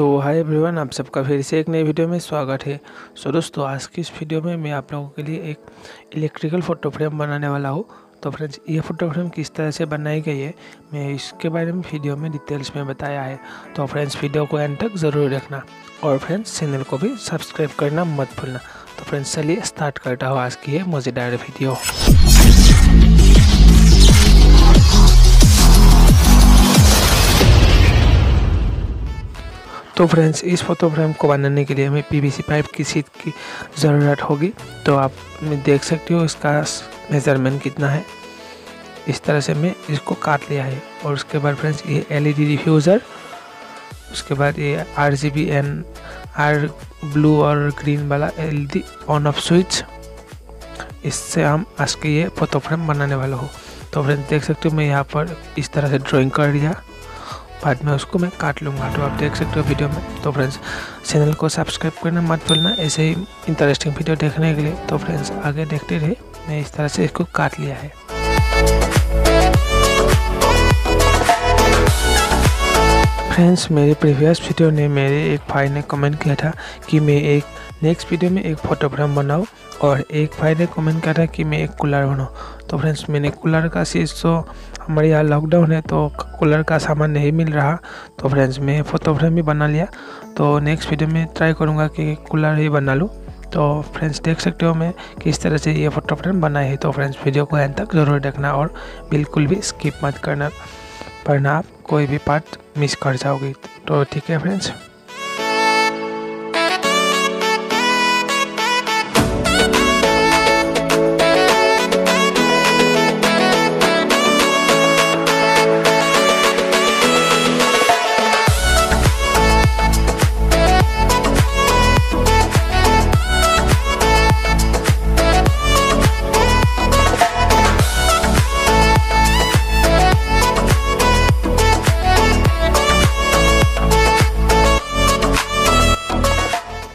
सो hi everyone, आप सबका फिर से एक नई वीडियो में स्वागत है। सो दोस्तों, आज की इस वीडियो में मैं आप लोगों के लिए एक इलेक्ट्रिकल फ़ोटो फ्रेम बनाने वाला हूँ। तो फ्रेंड्स, ये फ़ोटो फ्रेम किस तरह से बनाई गई है, मैं इसके बारे में वीडियो में डिटेल्स में बताया है। तो फ्रेंड्स, वीडियो को एंड तक ज़रूर देखना और फ्रेंड्स चैनल को भी सब्सक्राइब करना मत भूलना। तो फ्रेंड्स चलिए स्टार्ट करता हूँ आज की ये मज़ेदार वीडियो। तो फ्रेंड्स, इस फोटो फ्रेम को बनाने के लिए हमें पीवीसी पाइप की शीट की ज़रूरत होगी। तो आप देख सकते हो इसका मेजरमेंट कितना है। इस तरह से मैं इसको काट लिया है। और उसके बाद फ्रेंड्स ये एलईडी डिफ्यूज़र, उसके बाद ये आरजीबी एंड आर ब्लू और ग्रीन वाला एलईडी ऑन ऑफ स्विच, इससे हम आज के ये फोटो फ्रेम बनाने वाले हो। तो फ्रेंड्स देख सकते हो मैं यहाँ पर इस तरह से ड्राइंग कर दिया, बाद में उसको मैं काट लूँगा। तो आप देख सकते हो वीडियो में। तो फ्रेंड्स चैनल को सब्सक्राइब करना मत भूलना ऐसे ही इंटरेस्टिंग वीडियो देखने के लिए। तो फ्रेंड्स आगे देखते रहे। मैं इस तरह से इसको काट लिया है। फ्रेंड्स, मेरे प्रीवियस वीडियो ने मेरे एक भाई ने कमेंट किया था कि मैं एक नेक्स्ट वीडियो में एक फ़ोटो फ्रेम बनाऊँ, और एक भाई ने कमेंट किया था कि मैं एक कूलर बनाऊँ। तो फ्रेंड्स मैंने कूलर का चीज़, तो हमारे यहाँ लॉकडाउन है तो कूलर का सामान नहीं मिल रहा। तो फ्रेंड्स मैं फ़ोटो फ्रेम भी बना लिया। तो नेक्स्ट वीडियो में ट्राई करूँगा कि कूलर ही बना लूँ। तो फ्रेंड्स देख सकते हो मैं किस तरह से ये फ़ोटो फ्रेम बनाए है। तो फ्रेंड्स वीडियो को एंड तक ज़रूर देखना और बिल्कुल भी स्किप मत करना, वरना आप कोई भी पार्ट मिस कर जाओगे। तो ठीक है फ्रेंड्स।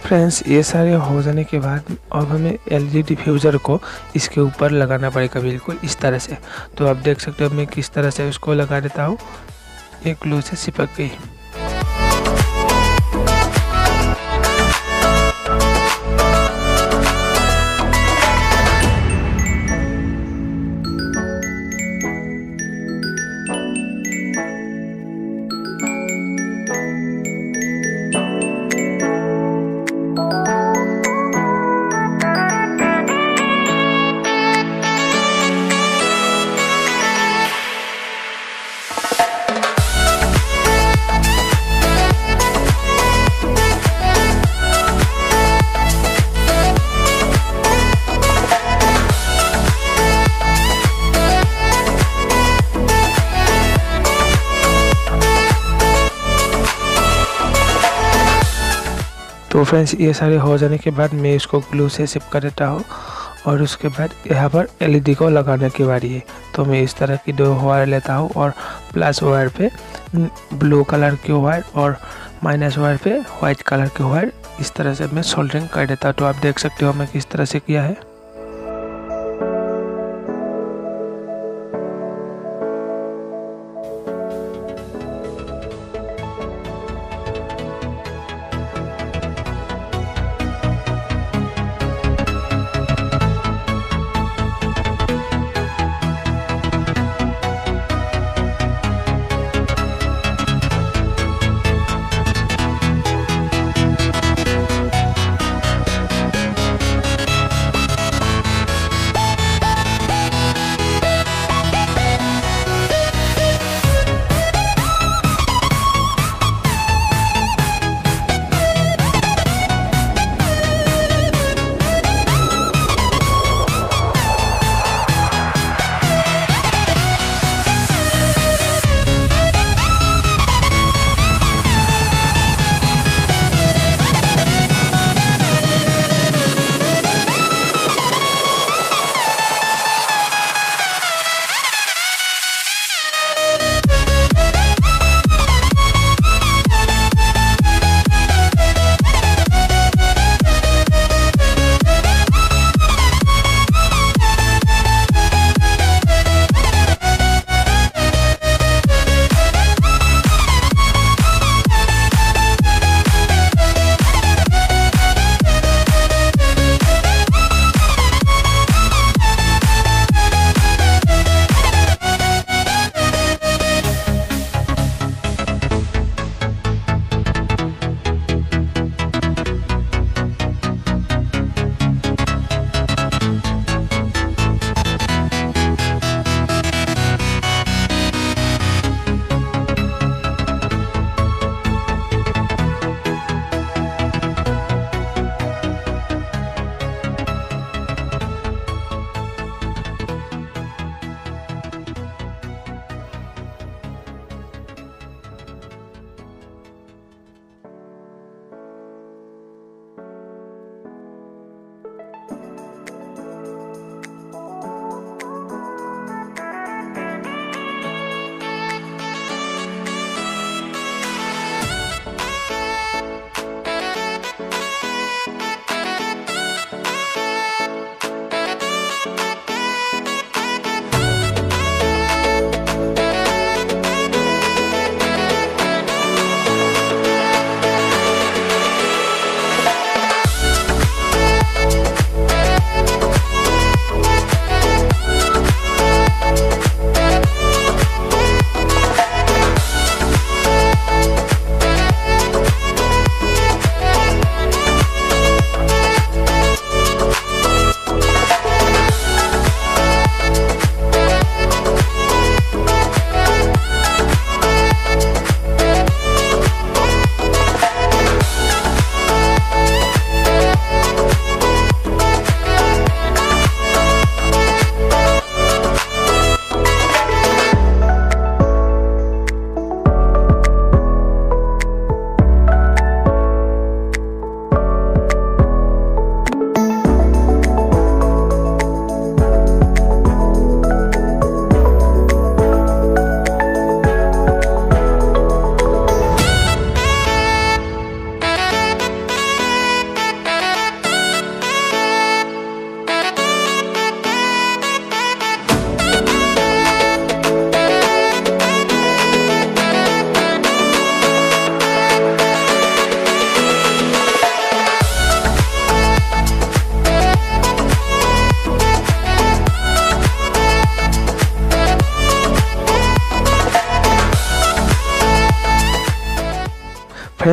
फ्रेंड्स ये सारे हो जाने के बाद अब हमें एलईडी डिफ्यूज़र को इसके ऊपर लगाना पड़ेगा, बिल्कुल इस तरह से। तो आप देख सकते हो मैं किस तरह से उसको लगा देता हूँ। ये ग्लू से चिपक गई। तो फ्रेंड्स ये सारे हो जाने के बाद मैं इसको ग्लू से चिपका देता हूँ, और उसके बाद यहाँ पर एलईडी को लगाने की बारी है। तो मैं इस तरह की दो वायर लेता हूँ, और प्लस वायर पे ब्लू कलर की वायर और माइनस वायर पे वाइट कलर की वायर, इस तरह से मैं सोल्डरिंग कर देता हूँ। तो आप देख सकते हो मैं किस तरह से किया है।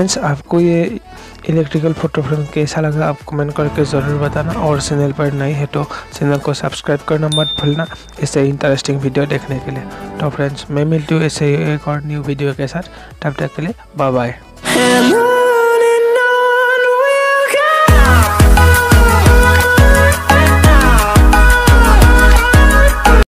फ्रेंड्स आपको ये इलेक्ट्रिकल फोटो फ्रेम कैसा लगा आप कमेंट करके ज़रूर बताना, और चैनल पर नए हैं तो चैनल को सब्सक्राइब करना मत भूलना ऐसे इंटरेस्टिंग वीडियो देखने के लिए। तो फ्रेंड्स मैं मिलती हूँ ऐसे एक और न्यू वीडियो के साथ, तब तक के लिए बाय बाय।